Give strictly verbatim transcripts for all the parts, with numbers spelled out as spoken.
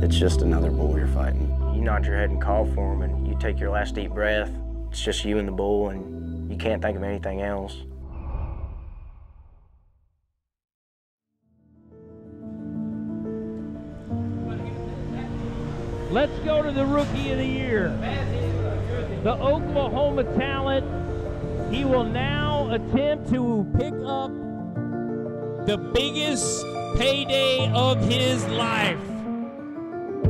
It's just another bull you're fighting. You nod your head and call for him, and you take your last deep breath. It's just you and the bull, and you can't think of anything else. Let's go to the Rookie of the Year. The Oklahoma talent. He will now attempt to pick up the biggest payday of his life.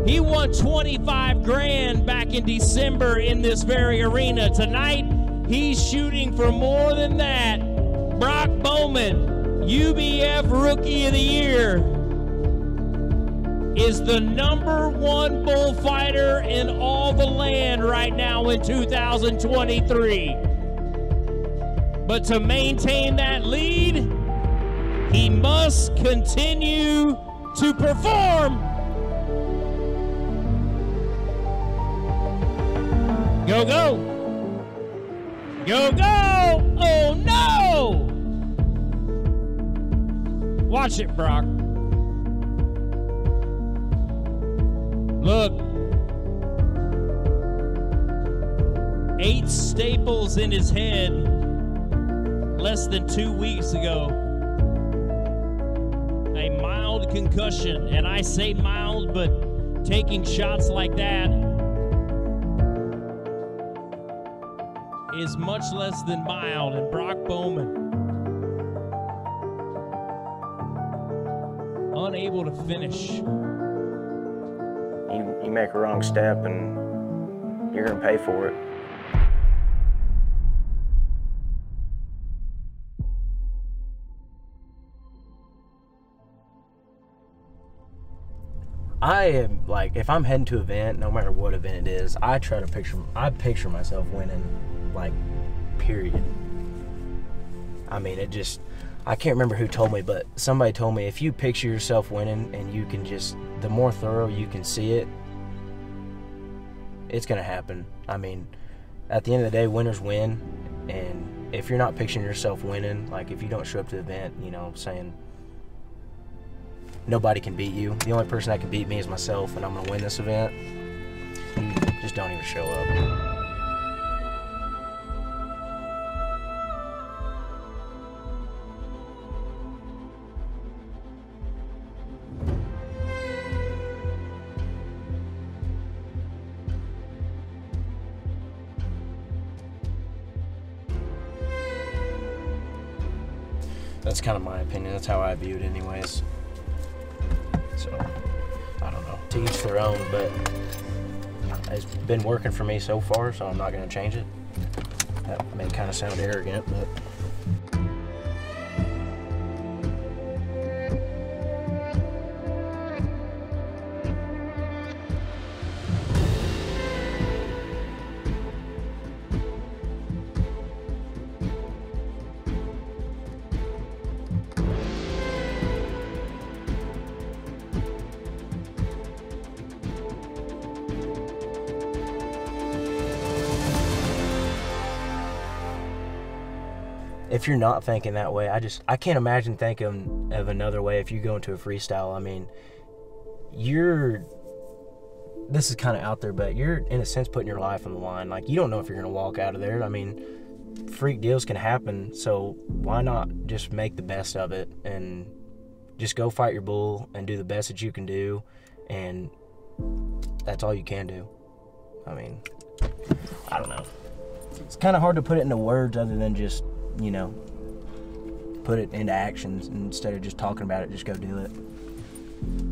He won twenty-five grand back in December in this very arena. Tonight, he's shooting for more than that. Broc Bowman, U B F Rookie of the Year, is the number one bullfighter in all the land right now in two thousand twenty-three. But to maintain that lead, he must continue to perform. Go, go. Go, go. Oh, no. Watch it, Broc. Look, eight staples in his head less than two weeks ago. A mild concussion, and I say mild, but taking shots like that is much less than mild. And Broc Bowman, unable to finish. You, you make a wrong step, and you're going to pay for it. I am, like, if I'm heading to an event, no matter what event it is, I try to picture, I picture myself winning, like, period. I mean, it just, I can't remember who told me, but somebody told me, if you picture yourself winning and you can just, the more thorough you can see it, it's going to happen. I mean, at the end of the day, winners win. And if you're not picturing yourself winning, like if you don't show up to the event, you know, saying nobody can beat you, the only person that can beat me is myself, and I'm going to win this event, you just don't even show up. That's kind of my opinion. That's how I view it anyways. So, I don't know. To each their own, but it's been working for me so far, so I'm not going to change it. That may kind of sound arrogant, but... If you're not thinking that way, I just, I can't imagine thinking of another way if you go into a freestyle. I mean, you're, this is kind of out there, but you're, in a sense, putting your life on the line. Like, you don't know if you're going to walk out of there. I mean, freak deals can happen, so why not just make the best of it and just go fight your bull and do the best that you can do, and that's all you can do. I mean, I don't know. It's kind of hard to put it into words other than just, you know, put it into actions. Instead of just talking about it, just go do it.